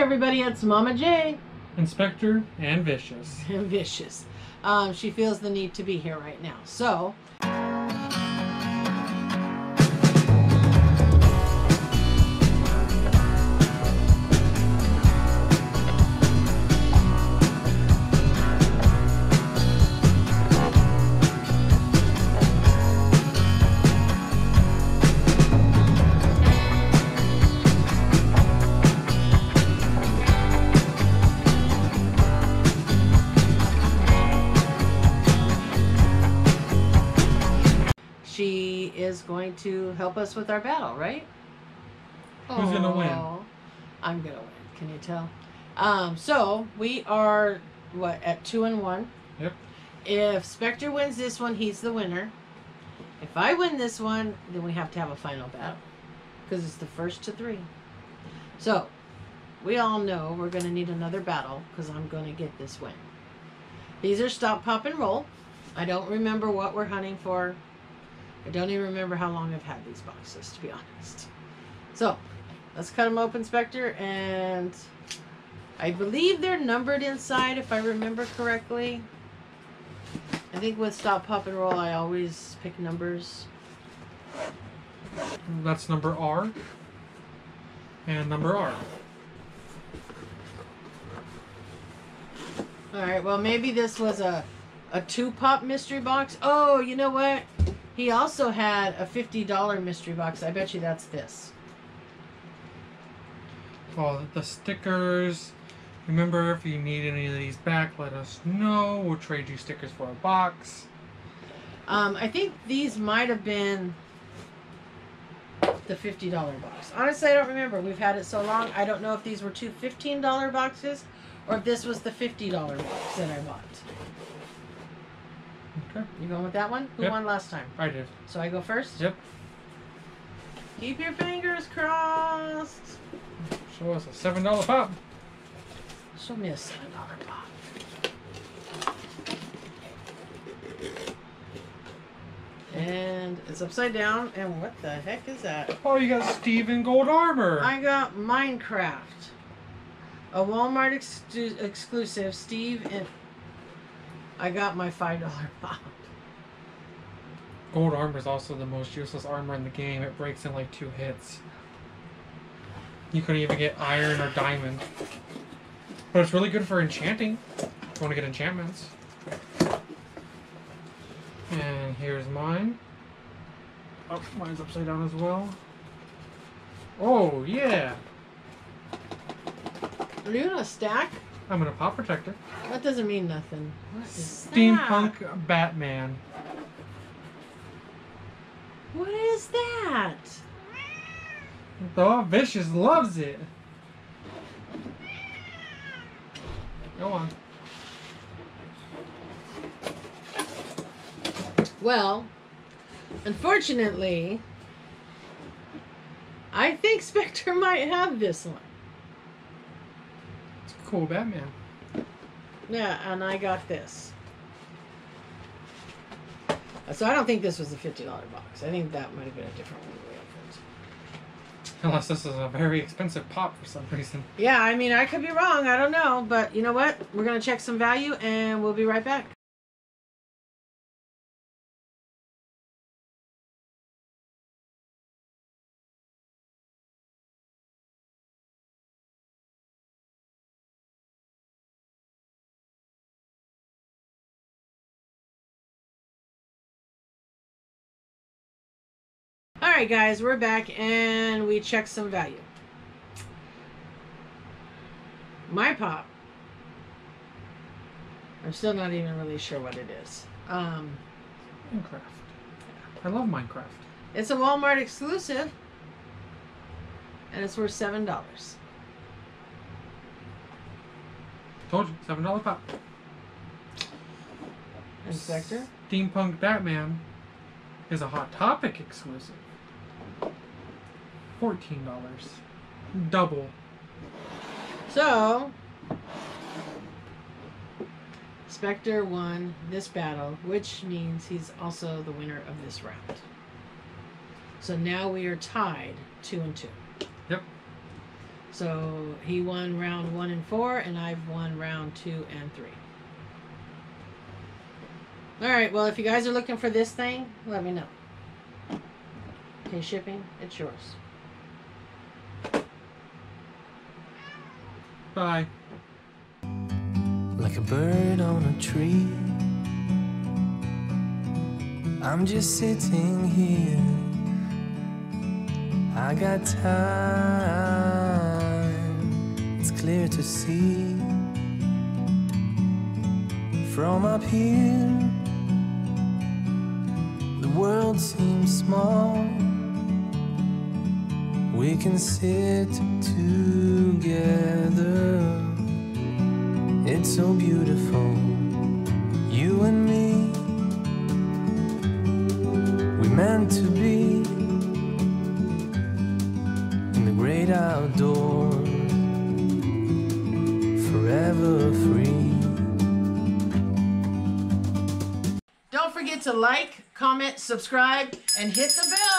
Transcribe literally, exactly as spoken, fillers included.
everybody, it's Mama J. And Spectre and Vicious. And Vicious. Um, she feels the need to be here right now. So... she is going to help us with our battle, right? Who's going to win? I'm going to win. Can you tell? Um, so, we are, what, at two and one? Yep. If Spectre wins this one, he's the winner. If I win this one, then we have to have a final battle. Because it's the first to three. So, we all know we're going to need another battle because I'm going to get this win. These are Stop, Pop, and Roll. I don't remember what we're hunting for. I don't even remember how long I've had these boxes, to be honest. So, let's cut them open, Spectre, and I believe they're numbered inside, if I remember correctly. I think with Stop, Pop, and Roll, I always pick numbers. That's number R and number R. All right, well, maybe this was a, a two-pop mystery box. Oh, you know what? He also had a fifty dollar mystery box. I bet you that's this. Well, the stickers. Remember, if you need any of these back, let us know. We'll trade you stickers for a box. Um, I think these might have been the fifty dollar box. Honestly, I don't remember. We've had it so long. I don't know if these were two fifteen dollar boxes or if this was the fifty dollar box that I bought. Okay. You going with that one? Who yep. won last time? I did. So I go first? Yep. Keep your fingers crossed. Show us a seven dollar pop. Show me a seven dollar pop. And it's upside down. And what the heck is that? Oh, you got Steve in gold armor. I got Minecraft. A Walmart ex exclusive. Steve in... I got my five dollar pop. Gold armor is also the most useless armor in the game. It breaks in like two hits. You couldn't even get iron or diamond. But it's really good for enchanting. If you want to get enchantments. And here's mine. Oh, mine's upside down as well. Oh, yeah. Are you in a stack? I'm in a pop protector. That doesn't mean nothing. What is Steampunk that? Batman. What is that? Oh, Vicious loves it. Go on. Well, unfortunately, I think Spectre might have this one. It's a cool Batman. Yeah, and I got this. So I don't think this was the fifty dollar box. I think that might have been a different one. Unless this is a very expensive pop for some reason. Yeah, I mean, I could be wrong. I don't know. But you know what? We're going to check some value, and we'll be right back. Alright guys, we're back and we checked some value. My pop, I'm still not even really sure what it is. Um, Minecraft. I love Minecraft. It's a Walmart exclusive and it's worth seven dollars. Told you, seven dollar pop. Inspector? Steampunk Batman is a Hot Topic exclusive. fourteen dollars. Double. So, Spectre won this battle, which means he's also the winner of this round. So now we are tied two and two. Yep. So he won round one and four, and I've won round two and three. All right, well, if you guys are looking for this thing, let me know. Okay, shipping, it's yours. Bye. Like a bird on a tree, I'm just sitting here. I got time, it's clear to see. From up here, the world seems small. We can sit together, it's so beautiful, you and me. We meant to be in the great outdoors, forever free. Don't forget to like, comment, subscribe, and hit the bell.